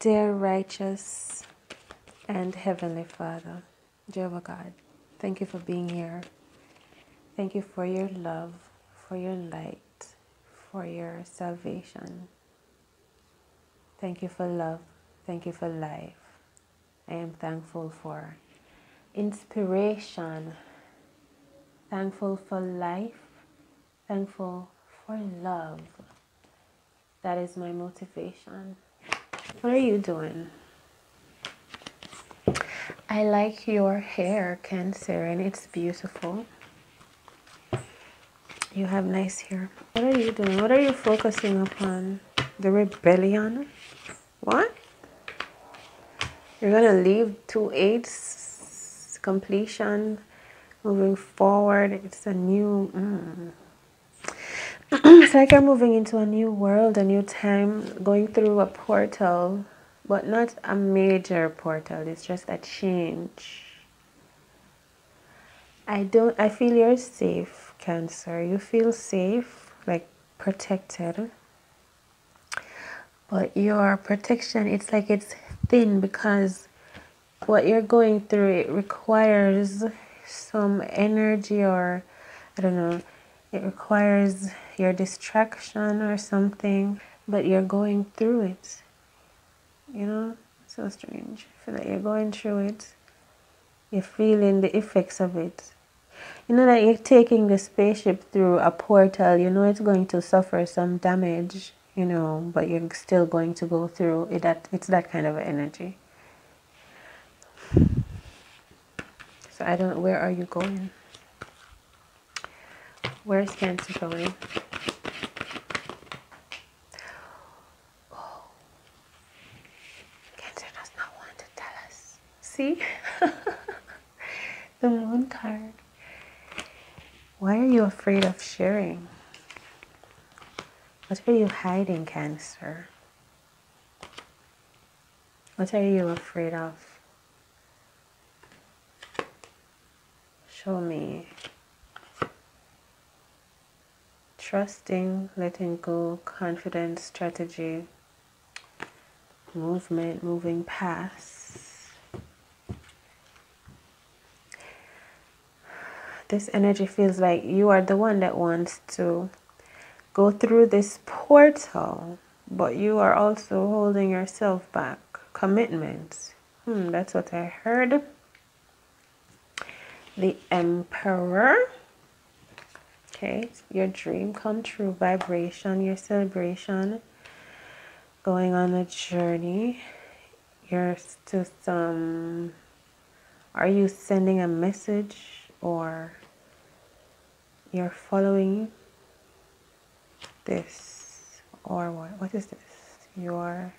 Dear righteous and heavenly Father, Jehovah God, thank you for being here. Thank you for your love, for your light, for your salvation. Thank you for love. Thank you for life. I am thankful for inspiration. Thankful for life. Thankful for love. That is my motivation. What are you doing? I like your hair, Cancer, and it's beautiful. You have nice hair. What are you doing? What are you focusing upon? The rebellion? What? You're gonna leave 2/8 completion, moving forward. It's a new... It's like you're moving into a new world, a new time, going through a portal, but not a major portal. It's just a change. I feel you're safe, Cancer. You feel safe, like protected. But your protection, it's like it's thin because what you're going through, it requires some energy, or I don't know, it requires your distraction or something, but you're going through it, you know? So strange. I feel like you're going through it. You're feeling the effects of it. You know that you're taking the spaceship through a portal. You know it's going to suffer some damage, you know, but you're still going to go through it. It's that kind of energy. So I don't... Where are you going? Where's Cancer going? Oh. Cancer does not want to tell us. See? The moon card. Why are you afraid of sharing? What are you hiding, Cancer? What are you afraid of? Show me. Trusting, letting go, confidence, strategy, movement, moving past. This energy feels like you are the one that wants to go through this portal, but you are also holding yourself back. Commitment. That's what I heard. The Emperor. Okay, your dream come true, vibration, your celebration, going on a journey. You're to some... Are you sending a message, or you're following this, or what? What is this?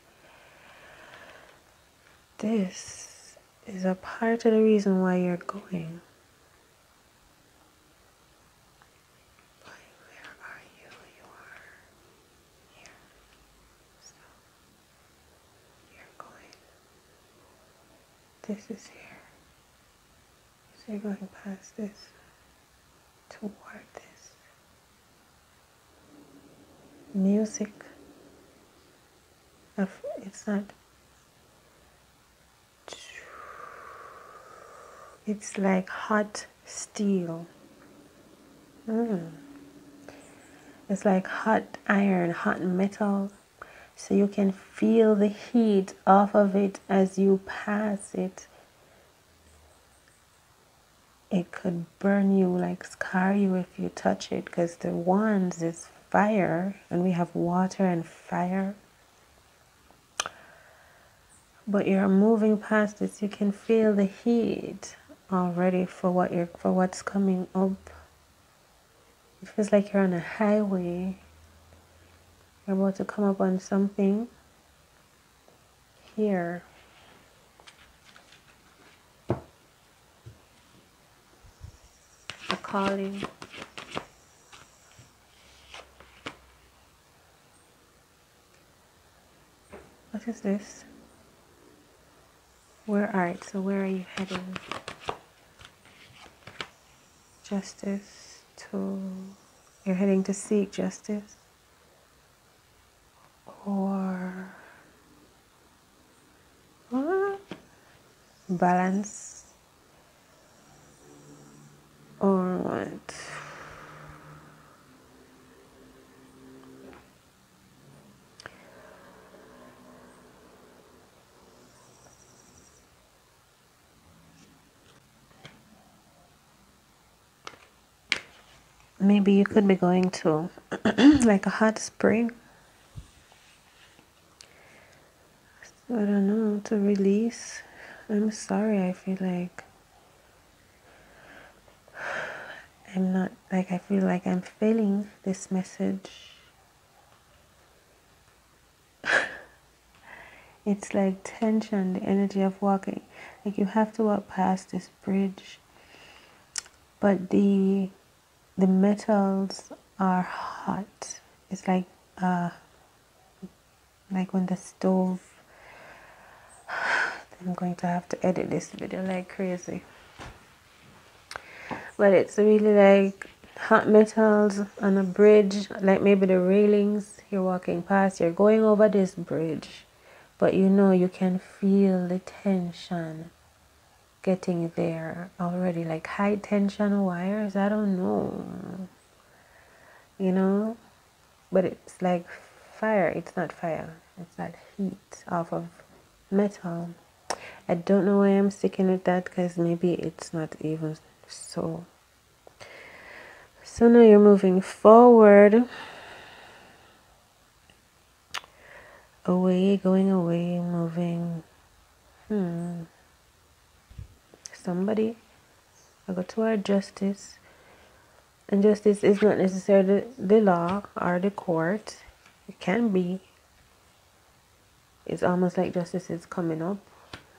This is a part of the reason why you're going. This is here. So you're going past this, toward this. Music. It's not... It's like hot steel. It's like hot iron, hot metal. So you can feel the heat off of it as you pass it. It could burn you, like scar you if you touch it, because the wands is fire, and we have water and fire. But you're moving past this. You can feel the heat already for what's coming up. It feels like you're on a highway. You're about to come up on something here. A calling. What is this? Where are it? So where are you heading? Justice to... You're heading to seek justice. Or balance. All right. Maybe you could be going to like a hot spring. I don't know, to release. I'm sorry, I feel like I'm not, like, I feel like I'm failing this message. It's like tension, the energy of walking. Like, you have to walk past this bridge. But the metals are hot. It's like when the stove. I'm going to have to edit this video like crazy. But it's really like hot metals on a bridge, like maybe the railings you're walking past, you're going over this bridge, but you know you can feel the tension getting there already, like high tension wires, I don't know, you know, but it's like fire. It's not fire, it's that heat off of metal. I don't know why I'm sticking with that, because maybe it's not even so. So now you're moving forward, away, going away, moving. Somebody, I go toward justice, and justice is not necessarily the law or the court. It can be. It's almost like justice is coming up,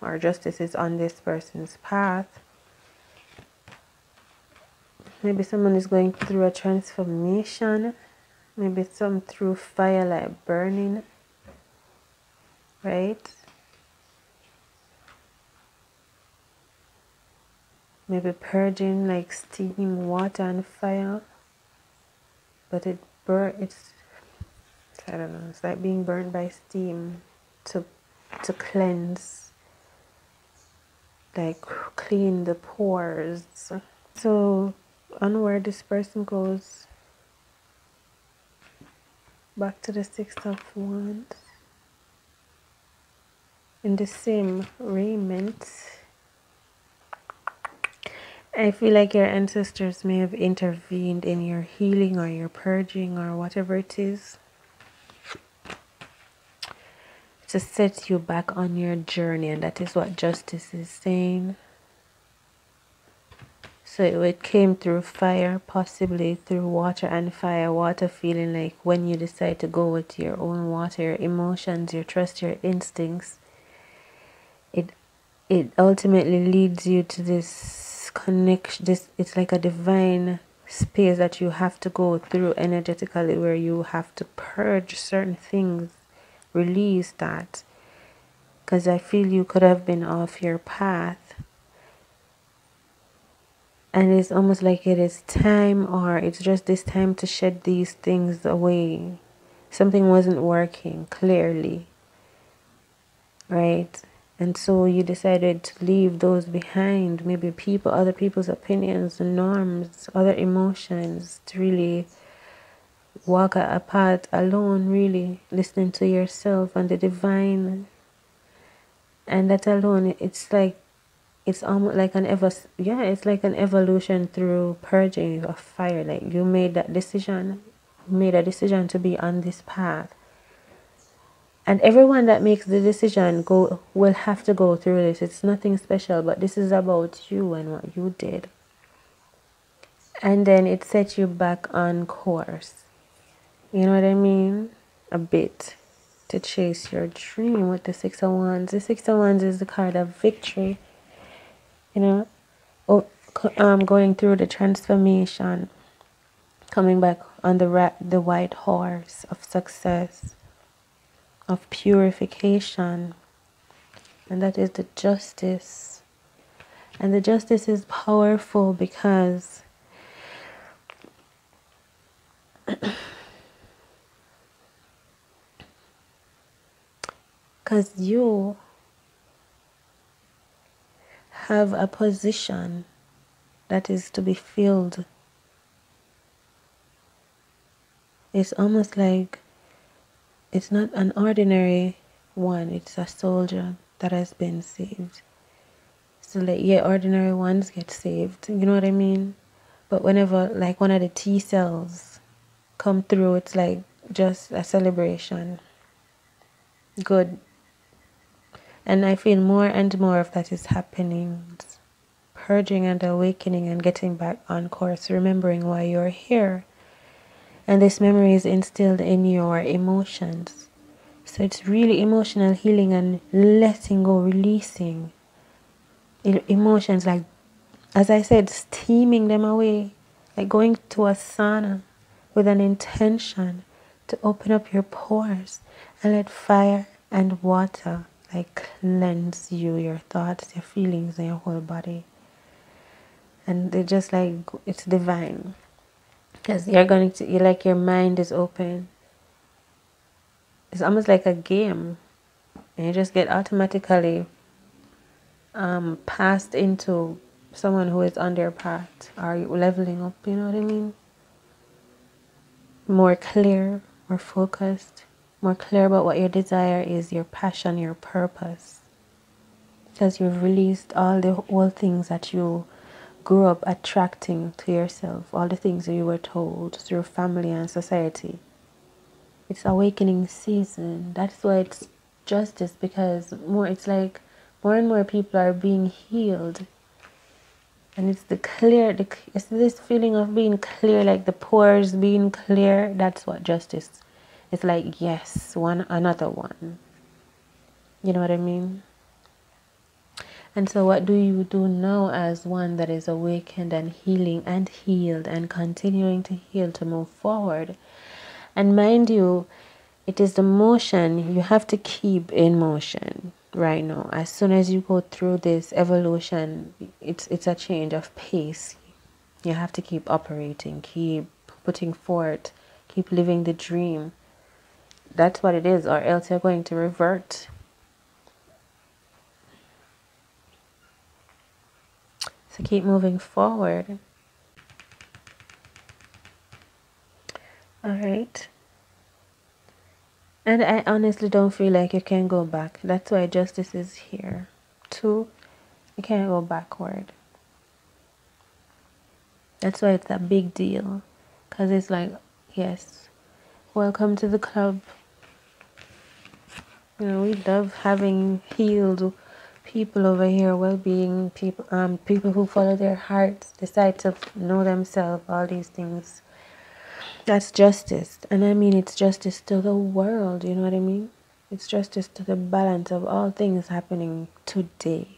or justice is on this person's path. Maybe someone is going through a transformation. Maybe some through fire, like burning, right? Maybe purging, like steam, water and fire. But it it's, I don't know, it's like being burned by steam to cleanse, like clean the pores. So onward this person goes, back to the Six of Wands in the same raiment. I feel like your ancestors may have intervened in your healing or your purging or whatever it is, to set you back on your journey, and that is what justice is saying. So it came through fire, possibly through water and fire. Water feeling like when you decide to go with your own water, your emotions, your trust, your instincts, it ultimately leads you to this connection. This, it's like a divine space that you have to go through energetically, where you have to purge certain things, release that, because I feel you could have been off your path, and it's almost like it is time, or it's just this time to shed these things away. Something wasn't working clearly, right? And so you decided to leave those behind, maybe people, other people's opinions, norms, other emotions, to really walk apart alone, really listening to yourself and the divine. And that alone, it's like, it's almost like an it's like an evolution through purging of fire. Like, you made that decision, made a decision to be on this path, and everyone that makes the decision will have to go through this. It's nothing special, but this is about you and what you did, and then it set you back on course. You know what I mean? A bit to chase your dream with the Six of Wands. The Six of Wands is the card of victory. You know, going through the transformation, coming back on the white horse of success, of purification, and that is the justice. And the justice is powerful because have a position that is to be filled. It's almost like it's not an ordinary one, it's a soldier that has been saved. So like, yeah, ordinary ones get saved, you know what I mean? But whenever like one of the T cells come through, it's like just a celebration. Good. And I feel more and more of that is happening. It's purging and awakening and getting back on course, remembering why you're here. And this memory is instilled in your emotions. So it's really emotional healing and letting go, releasing emotions, like, as I said, steaming them away, like going to a sauna with an intention to open up your pores and let fire and water like cleanse you, your thoughts, your feelings, and your whole body. And they're just like, it's divine. Because you're going to, you're like, your mind is open. It's almost like a game. And you just get automatically passed into someone who is on their path. Are you leveling up, you know what I mean? More clear, more focused, more clear about what your desire is, your passion, your purpose. Because you've released all the old things that you grew up attracting to yourself, all the things that you were told through family and society. It's awakening season. That's why it's justice, because more, it's like more and more people are being healed. And it's the clear, it's this feeling of being clear, like the pores being clear. That's what justice is. It's like, yes, one, another one. You know what I mean? And so what do you do now as one that is awakened and healing and healed and continuing to heal to move forward? And mind you, it is the motion you have to keep in motion right now. As soon as you go through this evolution, it's a change of pace. You have to keep operating, keep putting forth, keep living the dream. That's what it is, or else you're going to revert. So keep moving forward. All right. And I honestly don't feel like you can go back. That's why justice is here. Two, you can't go backward. That's why it's a big deal. Because it's like, yes, welcome to the club. You know, we love having healed people over here, well-being people, people who follow their hearts, decide to know themselves, all these things. That's justice. And I mean, it's justice to the world, you know what I mean? It's justice to the balance of all things happening today.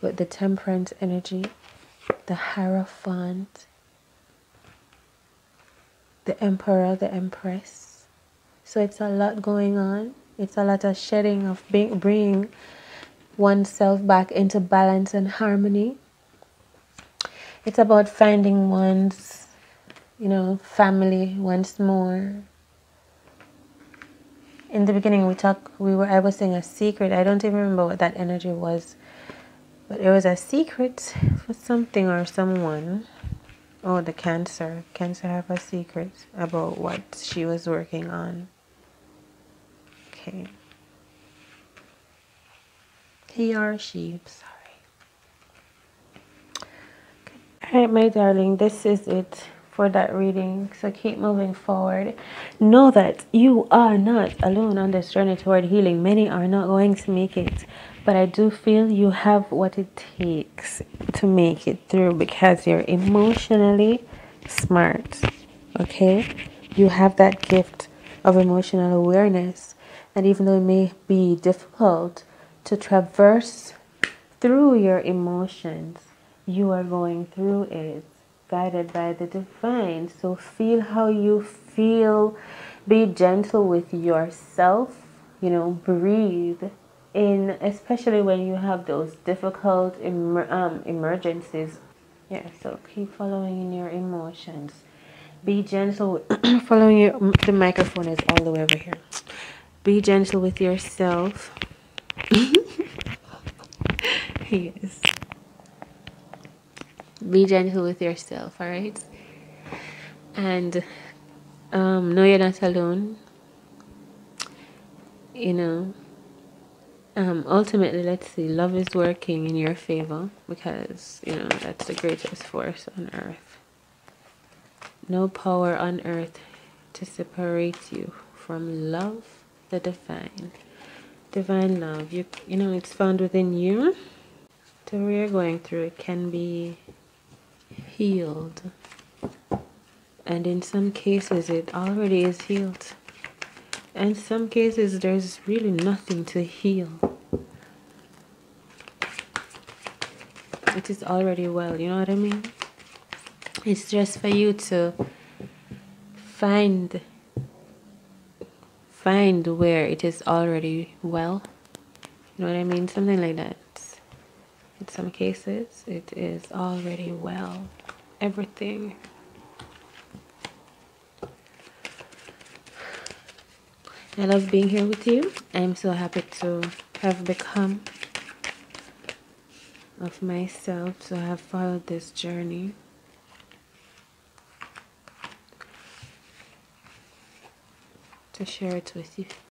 With the temperance energy, the Hierophant, the Emperor, the Empress. So it's a lot going on. It's a lot of shedding, of bringing oneself back into balance and harmony. It's about finding one's, you know, family once more. In the beginning, I was saying a secret. I don't even remember what that energy was, but it was a secret for something or someone. Oh, the Cancer. Cancer have a secret about what she was working on. Okay. He or she, sorry. Okay. All right, my darling, this is it for that reading. So keep moving forward. Know that you are not alone on this journey toward healing. Many are not going to make it. But I do feel you have what it takes to make it through, because you're emotionally smart, okay? You have that gift of emotional awareness. And even though it may be difficult to traverse through your emotions, you are going through it, guided by the divine. So feel how you feel. Be gentle with yourself, you know, breathe. Especially when you have those difficult emergencies. Yeah, so keep following in your emotions. Be gentle. Following your, the microphone is all the way over here. Be gentle with yourself. Yes. Be gentle with yourself, all right? And no, you're not alone. You know, ultimately, let's see, love is working in your favor because, you know, that's the greatest force on earth. No power on earth to separate you from love, the divine love. You know, it's found within you. So we are going through, it can be healed, and in some cases it already is healed, and some cases there's really nothing to heal. It is already well, you know what I mean? It's just for you to find where it is already well, you know what I mean? Something like that. In some cases, it is already well. Everything. I love being here with you. I'm so happy to have become of myself, so I have followed this journey. To share it with you.